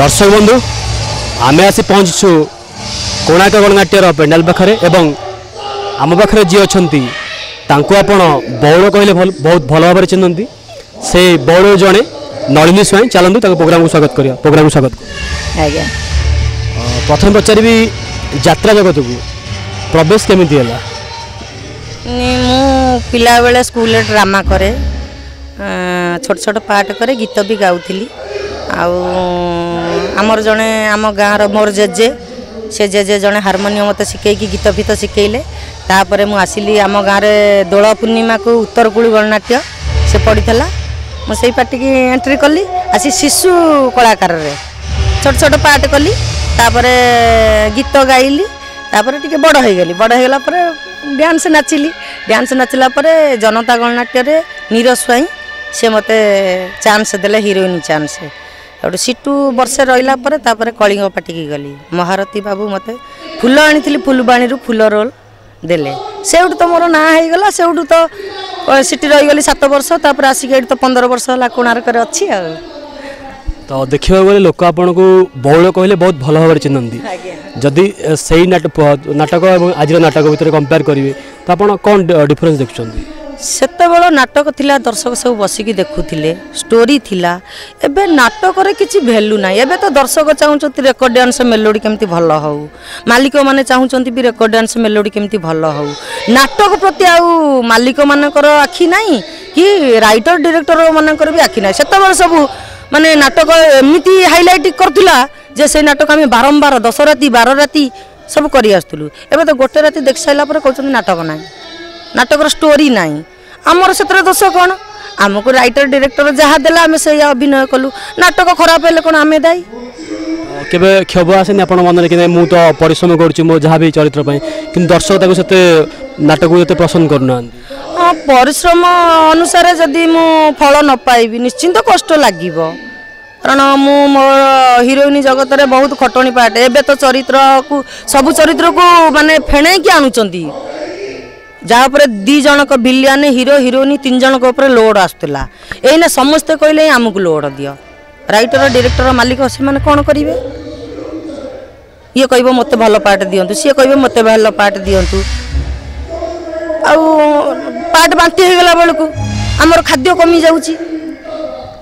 दर्शक बंधु आम आसी पहुंचु कोणार्क गणनाट्यर पेंडाल पाखे एवं आम पाखे जी अच्छा आपण बौड़ कहले बहुत भल भाव चिन्हती से बौड़ जड़े नलिनी स्वाईं चलतु प्रोग्राम को स्वागत करिया प्रोग्राम को स्वागत आज्ञा प्रथम पचारि यात्रा जगत को प्रवेश केमिति होला मु पिला बेला स्कूल ड्रामा करे छोट छोट पार्ट करे गीत भी गाउथिली आमर जड़े आम गाँव मोर जेजे से जेजे जड़े हारमोनियम मत शिखैक गीत फीत शिखैले तापर मुसली आम गाँव में दोल पूर्णिमा को उत्तरकूली गणनाट्य से पड़ी था मुझे पार्टी की एंट्री कली आसी शिशु कलाकार छोट छोट पार्ट कली तापर गीत गाइली तापर टी बड़ होगला डांस नाचिला जनता गणनाट्य नीर स्वाई से मत चान्स देले हिरोइन चान्स सीटू बर्षे रहा पर कलिंग पार्टी की गली महारती बाबू मत फूल आनी फुलबाणी फूल रोल देले से तो मोर ना होगला से तो सीटी रहीगली 7 वर्ष तापर आसिक ये तो 15 वर्ष है कोणार्क अच्छी तो देखा गले लोक आपण को बौल कहले बहुत भल भाव चिन्हती जदि से नाटक और आज नाटक भितर कंपेयर करेंगे तो आप कौन डिफरेन्स देखुंत सेते बेल नाटक थिला दर्शक सब बसिकी देखुले स्टोरी थिला एबे नाटक रे किछि वैल्यू ना एबे तो दर्शक चाहूँच रेकर्ड डांस मेलोडी केमती भल हो मालिक मैंने चाहूँच भी रेकर्ड डांस मेलोडी केमती भल हो नाटक प्रति आउ मालिक मानकर आखि नाई कि राइटर डायरेक्टर मानकर भी आखि ना सेते बेल सब माने नाटक एमती हाइलाइट करथिला जे से नाटक आम बारंबार 10 राति 12 राति सब कर आसलु एबे तो गोटे राति देख सारा पर कहते नाटक ना नाटकर स्टोरी ना आमर क्षेत्र दोष कौन आमको राइटर डायरेक्टर जहाँ देला आम से अभिनय कलु नाटक खराब है कौन आम दायी केबे क्षोभ आसेनी आप मन कि मु तो परिश्रम करो जहाँ भी चरित्र कि दर्शक से नाटक को पसंद करना हाँ परिश्रम अनुसार जदि मु फल न पाइबी निश्चिंत कष्ट लागिब कारण मु मोर हिरोइन जगत रे बहुत खटणी पाटे एबे तो चरित्र को सब चरित्र को माने फेणे कि आनुचंती जहाँ पर 2 जनक बिलियन हिरो हिरोइन 3 जनक लोड आसला एना समस्ते कहले आमको लोड दियो राइटर डायरेक्टर मालिक से मैंने कौन करेंगे ये कह मत भल पार्ट दिंतु सी कह मत भल पार्ट दिंतु आट बांटी होगा बेलू आमर खाद्य कमी जाऊँगी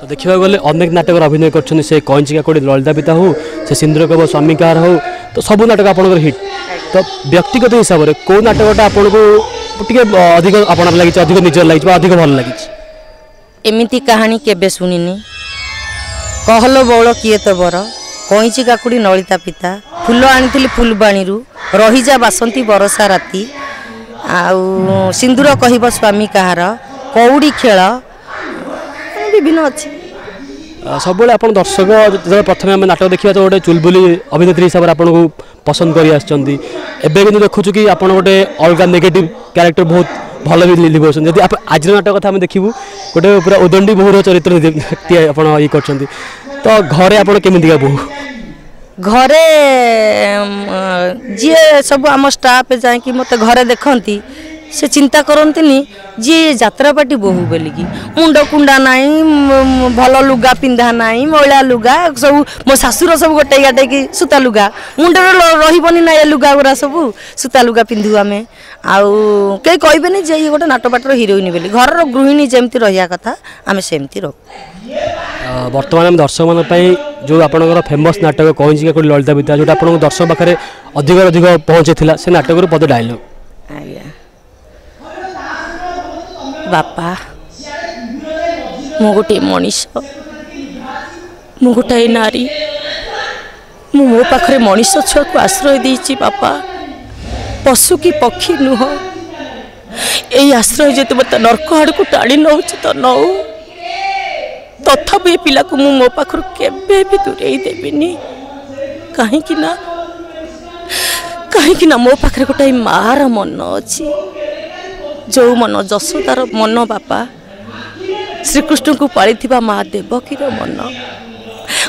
तो देखा गले अनेक नाटक अभिनय कर से कईचिका कोड़ी ललिता पिता हो से सिंदूर कब स्वामी कार हो तो सब नाटक आप हिट तो व्यक्तिगत हिसाब से कौ नाटकटा आपको लगे अधिक निजर लगे अधिक भल लगे एमती कहानी केबे सुनिनी कहलो बौल किए तो बर कईची काकुड़ी नलिता पिता फूल आनी फुलबाणी रही जा बासंती बरसा राति आउ सिंदूर कहब स्वामी कहार कौड़ी खेल विभिन्न अच्छी सब आप दर्शक जो प्रथम नाटक देखा तो गोटे चुलबुली अभिनेत्री हिसाब से आपको पसंद कर आगे देखु कि आप गोटे अलग नेगेटिव क्यारेक्टर बहुत भल भी लिखा जब आप आज नाटक कथा देखू गोटे पूरा उदंडी बहुर चरित्र ये कर तो घरे आप केमिका बहु घरे जी सब आम स्टाफ जाकि मत घरे देखती से चिंता करती जी जात्रा पार्टी बहु बोलिकी मुंड कुंडा नाई भल लुगा पिंधा नाई मैला लुगा सब मो शाशुर सब गोटे गाटे कि सूता लुगा मुंड रही ना ये लुगा गुरा सब सूता लुगा पिंधु आम आउ कई कहबे जे ये गोटे नाटपाटर हिरोइन बोली घर गृहिणी जमी रहा कथा आम सेमती रह बर्तमान दर्शक मानी जो आपंकर फेमस नाटक कौन कोई ललिता पिता जो आप दर्शक पाखे अधिक पहुँचे से नाटक रू पद डायलग बापा मु गोटे मनीष मु गोटाए नारी मो पाखे मनीष छुआ को आश्रय देछि बापा पशु की पक्षी नुह यही आश्रय जो मत नर्क आड़ को टाणी नौ तो नौ तथापि ए पिला को मो पाखर केबे भी दूरे देविनी कहीं ना मो पाखे गोटाए मार मन अच्छी जो मन जशोदार मन बापा श्रीकृष्ण को पाली माँ देवकीर मन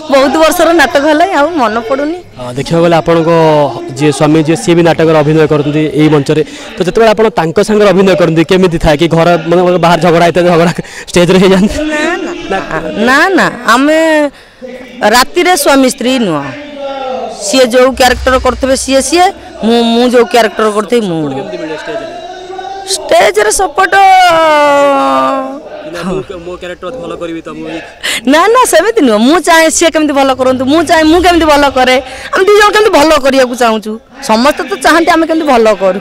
बहुत वर्षर नाटक है मन पड़ूनी देखा गले आप जी स्वामी जी सी भी नाटक अभिनय करते यही मंच तो जो आप सागर अभिनय करते केमी था कि घर मतलब बाहर झगड़ा होता है झगड़ा स्टेज रे ना ना आम राति रे स्वामी स्त्री नुह सी जो क्यारेक्टर करते सी सी मु जो क्यारेक्टर करते स्टेज रे सपोर्ट मो कैरेक्टर भलो करबी त मु ना ना सेमिति नु मु चाहे से केमति भलो करंतु मु चाहे मु केमति भलो करे हम दि जण केमति भलो करिया को चाहूचू समस्त तो चाहते हम केमति भलो करू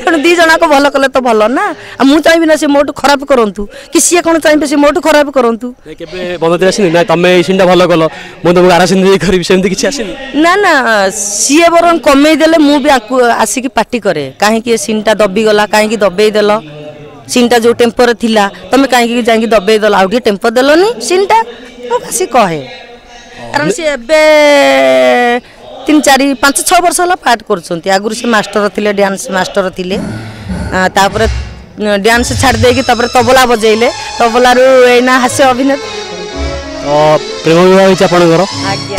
तेन दि जणा को भलो कले तो भलो ना मु चाहे बिना से मोट खराब करंतु कि से कोन चाहे से मोट खराब करंतु केबे बन्दते आसिन ना तमे सिंडा भलो कलो मु त आरासिन दे करबी सेमति किछ आसिन ना ना सीए बरन कमे देले मु भी आसी की पार्टी करे काहे कि सिंटा दबी गला काहे कि दबे देलो सीनटा जो टेम्पर थिला तमे काहे जाई दबे दल आउ टेम्पर देलोनी सीनटा बसी कहे कारण से एबे 3 4 5 6 वर्ष होला पार्ट करछंती आगुर से मास्टर थिले डांस मास्टर थिले तापर डांस छाड़ दे के तापर तबला बजेइले तबला रु एना हास्य अभिनय तो प्रेम विवाह इच आपण करो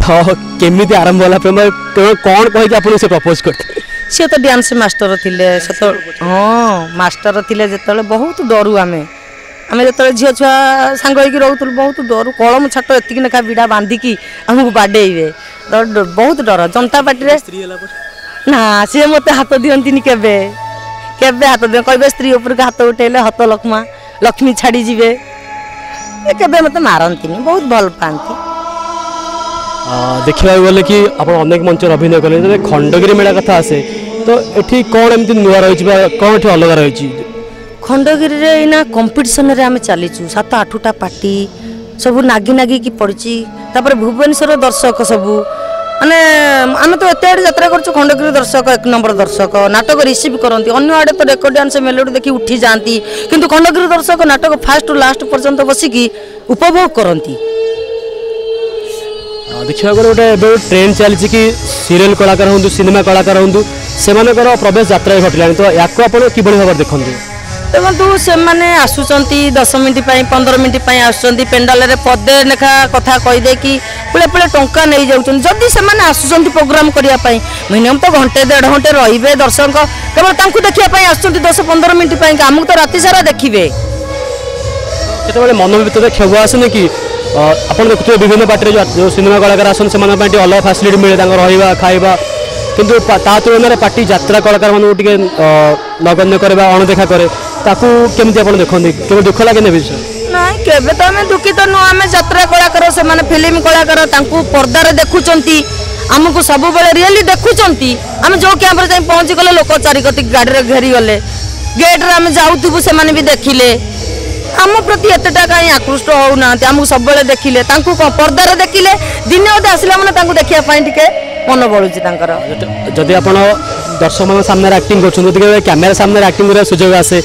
तो केमिति आरंभ होला प्रेम तो कोन कहि जे आपण से प्रपोज करते से तो डांस मास्टर थिले से तो हाँ मास्टर थिले जिते बहुत डरू आम आम जो झील छुआ सांग रोकूल बहुत डरू कलम छाट एतिक लेखा विड़ा बांधिकी आमको बाडेबे तो बहुत डर जनता पार्टी ना सी मत हाथ दिखती केवे केवे हाथ दिव कह स्त्री उपरको हाथ उठेले हत लक्ष्मा लक्ष्मी छाड़ी जीवे केवे मत मारती बहुत भल पाती देखा गले कि अनेक मंच अभिनय कले खंडगिरी मेला कथा आसे तो ये कौन एमती नुआ रही कौन ये अलग रही खंडगिरी एना कंपिटिशन रे आम चलीचु 7-8टा पार्टी सब नागी नागी की पड़ी तापर भुवनेश्वर दर्शक सबू मैंने आम तो एत आड़े जत्रा कर खंडगिरी दर्शक 1 नंबर दर्शक नाटक रिसीव करती अन्य आड़े तो रेकर्ड डांस मेलोडी देखी उठी जाती किंतु खंडगिरी दर्शक नाटक फास्ट लास्ट पर्यंत बसिकी उपभोग करती देखा गल गोटे ट्रेंड चली कि सीरियल कलाकार हूँ सिनेमा कलाकार हूँ से प्रवेश यात्रा घटला तो या कि भाव देखते देखो से आसुंट 10 मिनट 15 मिनट आसुँच पेंडाल पदे लेखा कथा कहीदे कि बेले बेले टंका नहीं जाऊँ जदि से आसुँच प्रोग्राम करने मिनिमम तो घंटे 1.5 घंटे रे दर्शक केवल देखा आसुँच 10-15 मिनट आमको तो राति सारा देखिए केतबेले मन भीतर खेव आसने कि अपन देखते विभिन्न पार्टी जो सिनेमा कलाकार आसन से अलग फैसिलिटी मिले रहा खावा किंतु तुलन में पार्टी यात्रा कलाकार मैं नगण्य करवा अणदेखा करे ताकू केमती आप देखते केवल दुख लगे ना विषय ना केवे तो आम दुखित नुह आम यात्रा कलाकार से फिल्म कलाकार पर्दार देखुंट आमको सब रियली देखुंट आम जो क्या पहुँची गले लोक चारिकती गाड़ी घेरी गले गेट्रे आम जाऊँ से भी देखिले आम प्रति एतटा कहीं आकृष्ट होना आमको सब बेले देखिले पर्दार देखिले दिन अदे आसला मैंने देखापी टे मन बढ़ुच जदि आप दर्शक मान सामने एक्टिंग कर कैमेरा सामने एक्टिंग कर सुजोग आसे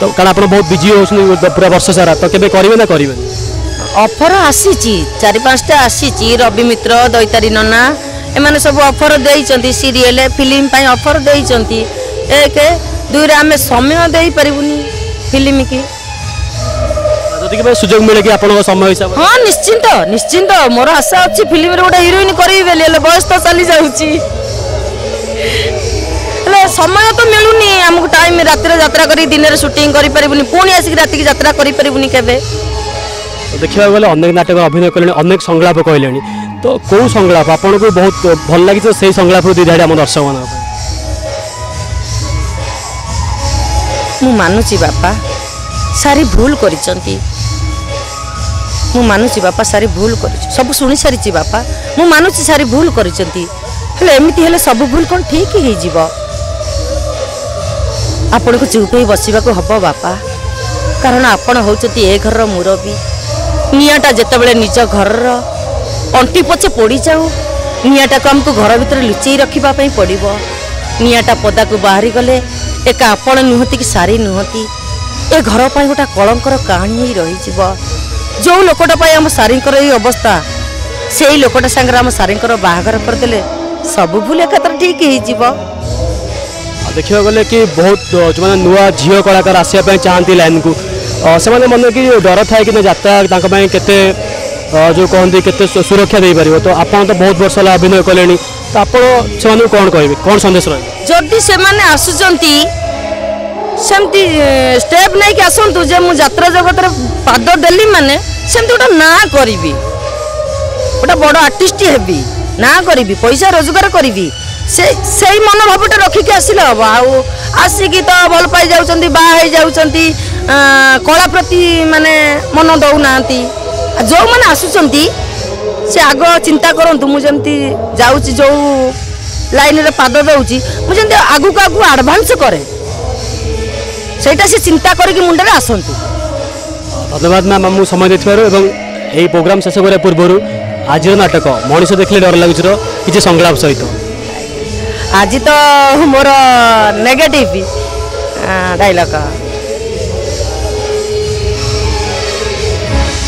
तो कारण आप बहुत बिजी हो पूरा वर्ष सारा तो केबे करेंगे ना करेंगे ऑफर आसी 4-5टा आसी रवि मित्र दैतारी नन्ना एम सब ऑफर दे सीरियल फिल्म ऑफर दे 1-2 आम समय दे पारूनी फिल्म की सुजोग मिले कि समय हिसाब हाँ निश्चिंत निश्चिंत मोर आशा अच्छी फिल्म गोटे हिरोइन कर बयस तो चली जाऊँगी समय तो मिलूनी आमको टाइम रात यात्रा कर दिन में सुटिंग करूनी पुणी आसिक रात की यात्रा करूनी केवे देखा गले अनेक नाटक अभिनय कले अनेक संलाप कहले तो कौ संलाप आपन को बहुत भल लगी से संलाप दिधाड़ी आम दर्शक मान मु मानुची बापा सारी भूल कर मु मानुची बापा सारी भूल कर सब शुणी सारी बापा मु मानुची सारी भूल करमती सब भूल कौन ठीक हो आपण को चुप ही बसवा को हम बापा कारण आपण हूँ ए घर मुरबी निआटा जितेबाला निज घर अंटी पचे पड़ जाऊ निआटा को आमको घर भर लुचई रखापी पड़ो निआटा पदा को बाहरी गले एक आपण नुहति कि सारी नुहति ए घर पर गोटा कलंकर कहानी रही जो लोकटा पाई आम सारी अवस्था से लोकटा सांगे आम सारी बाहागर करदे सब भूल एकत्र ठीक हो देखा गले कि बहुत जो मैंने नुआ झील कलाकार आसपा चाहती लाइन को से मन कि डर थाए कि यात्रा के जो कहते के सुरक्षा दे पार तो आप तो बहुत वर्ष है अभिनय कले तो आप कौन कहे कौन सन्देश रही जदि से आसुँच सेमती स्टेप नहीं कि आसतु जे मुझे जगत में पाद देली माने सेमती गोटे ना करी गोटे बड़ आर्टिस्ट हेबी ना करी पैसा रोजगार करी से मनोभावटा रखिकी आसले हम आसिकी तो भल पाई जाउछंती बाहई जाउछंती कला प्रति माने मन दौ नांती जो माने आसुछंती से आग चिंता करंतु मु जेंती जाउची जो लाइन रे पाद दउची मु जेंती आगु का आगु एडवांस करे सेटा से चिंता करी कि मुंडे आसंतु। धन्यवाद मैम मु समय देथिबारो एवं एही प्रोग्राम शेष करे पूर्वरु आज नाटक मनीष देखिले डर लागुचीर किछि संग्राम सहित आज तो मोर नेगेटिव डायलॉग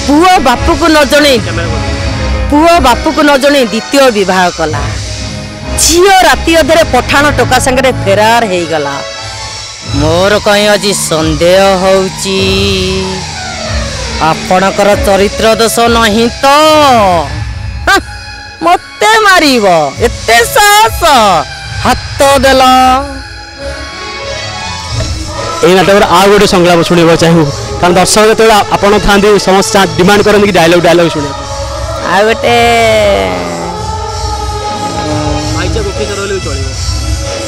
पुओ बापू को न जणे द्वितीय विवाह कला झीओ राति अधरे पठाण टोका संगे फेरार हेई गला मोर कहीं आज संदेह होउची आपणकर चरित्र दोष नहीं तो मत मारिब एते साहस हाथ देला आ गोटे संग्राम शुणा चाहूँ कारण दर्शक जो आपड़ था समस्त डिमांड करते कि डायलॉग डायलॉग शुणे आ गोटे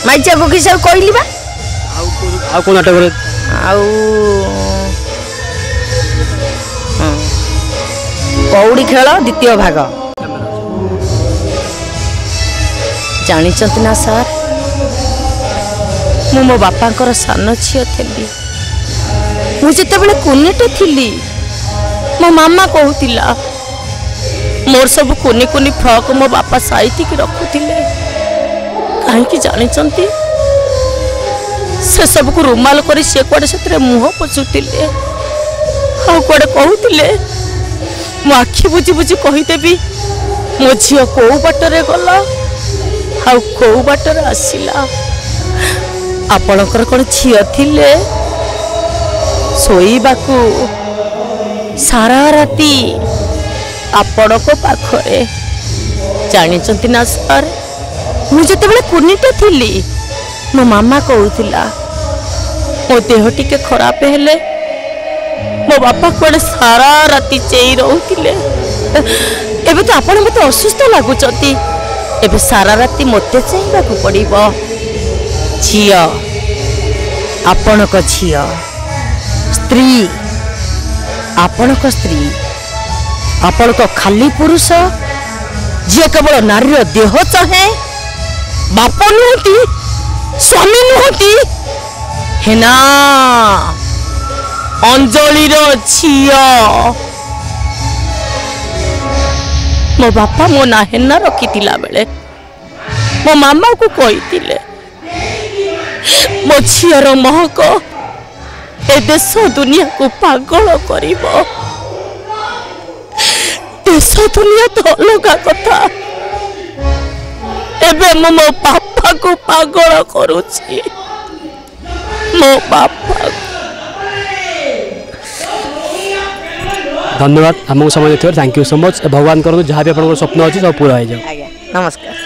माइचा बुकी सब कहली बा नाटक कौड़ी खेल द्वितीय भाग जानी ना सार मु मो बापांकर सान झी थी मुझे कोनेटे थी मो मामा कहूला मोर सब कोने कोने फ्रक मो बापा साइती की रखुले कहीं जानी से सब को रुमाल कर मुह पोछुले आ कड़े कहते मो आखि बुझी बुझी कहीदेवी मो झी कौ बाटर गला आउ कौ बाटर आसला आपणकर कौन झी थिले सोईबाकू सारा राति आपण को पाखरे जानी ना सर मुझे कुनीटे थी मो मामा कहूला मो देह टिके खराब हेले मो बापा कौन सारा राति चेई रोले एबे तो आपण मत असुस्थ लगुचती एबे सारा राति मते चाहिबाकू पड़िबो झिया आपणक झिया स्त्री आपणक स्त्री आपणक खाली पुरुष झिया केवल नारीर देह चाहे बाप नुहति स्वामी नुहति हेना अंजलिर झिया मो बापा मो ना हेना रखी बेले मो मामा को कही मो झीर महक ए देश दुनिया को पागल कर देश दुनिया तो अलग कथा एबे मो मो बापा को पागल करुची मो बापा। धन्यवाद आमको समय देते थैंक यू सो मच भगवान करूँ जहाँ भी आप स्वप्न अच्छी सब पूरा हो जाए। नमस्कार।